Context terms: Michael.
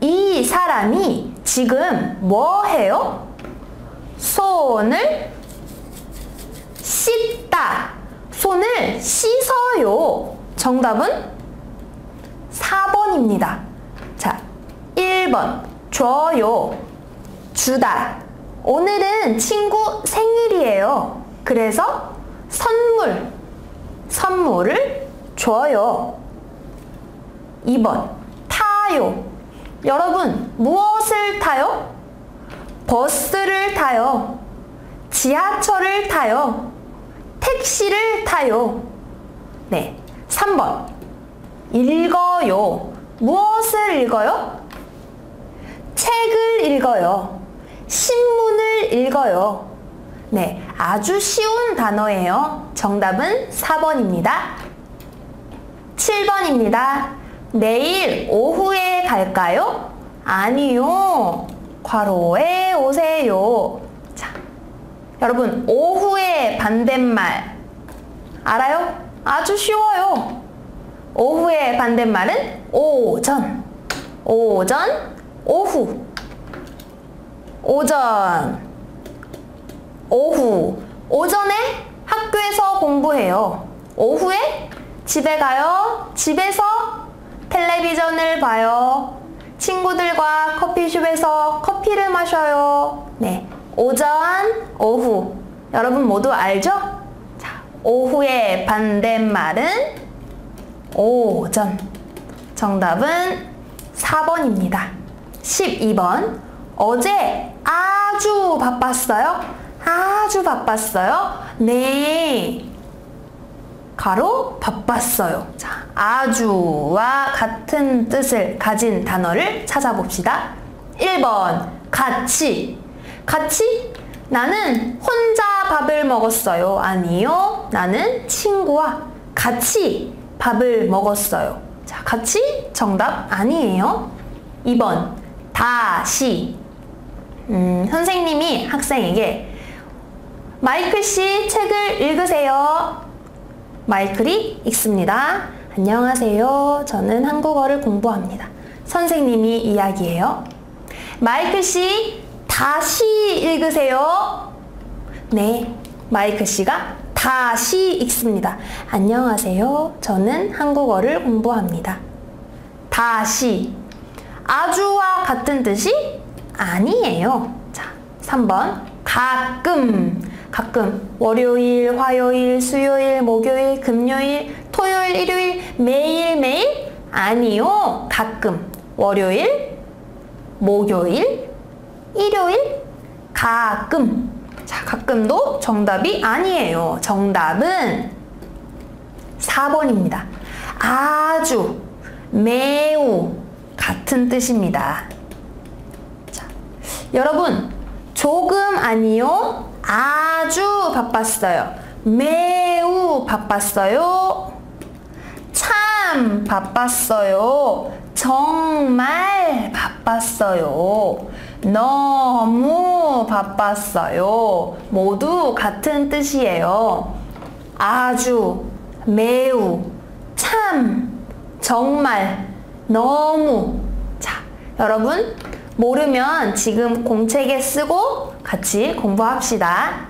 이 사람이 지금 뭐 해요? 손을 씻다. 손을 씻어요. 정답은 4번입니다. 자, 1번 줘요. 주다. 오늘은 친구 생일이에요. 그래서 선물을 줘요. 2번 타요. 여러분, 무엇을 타요? 버스를 타요. 지하철을 타요. 택시를 타요. 네, 3번 읽어요. 무엇을 읽어요? 책을 읽어요. 신문을 읽어요. 네, 아주 쉬운 단어예요. 정답은 4번입니다. 7번입니다. 내일 오후에 갈까요? 아니요. 괄호에 오세요. 자, 여러분, 오후의 반대말 알아요? 아주 쉬워요. 오후의 반대말은 오전. 오전, 오후. 오전, 오후. 오전에 학교에서 공부해요. 오후에 집에 가요. 집에서 텔레비전을 봐요. 친구들과 커피숍에서 커피를 마셔요. 네, 오전, 오후. 여러분 모두 알죠? 자, 오후의 반대말은 오전. 정답은 4번입니다. 12번. 어제 아주 바빴어요? 아주 바빴어요? 네. 가로 바빴어요. 자, 아주와 같은 뜻을 가진 단어를 찾아봅시다. 1번 같이. 같이? 나는 혼자 밥을 먹었어요. 아니요. 나는 친구와 같이 밥을 먹었어요. 자, 같이 정답 아니에요. 2번 다시. 선생님이 학생에게 마이클 씨 책을 읽으세요. 마이클이 읽습니다. 안녕하세요. 저는 한국어를 공부합니다. 선생님이 이야기해요. 마이클 씨, 다시 읽으세요. 네, 마이클 씨가 다시 읽습니다. 안녕하세요. 저는 한국어를 공부합니다. 다시. 아주와 같은 뜻이 아니에요. 자, 3번. 가끔. 가끔 월요일, 화요일, 수요일, 목요일, 금요일, 토요일, 일요일, 매일매일? 아니요. 가끔 월요일, 목요일, 일요일, 가끔. 자, 가끔도 정답이 아니에요. 정답은 4번입니다. 아주, 매우 같은 뜻입니다. 자, 여러분, 조금 아니요. 아주 바빴어요. 매우 바빴어요. 참 바빴어요. 정말 바빴어요. 너무 바빴어요. 모두 같은 뜻이에요. 아주, 매우, 참, 정말, 너무. 자, 여러분, 모르면 지금 공책에 쓰고 같이 공부합시다.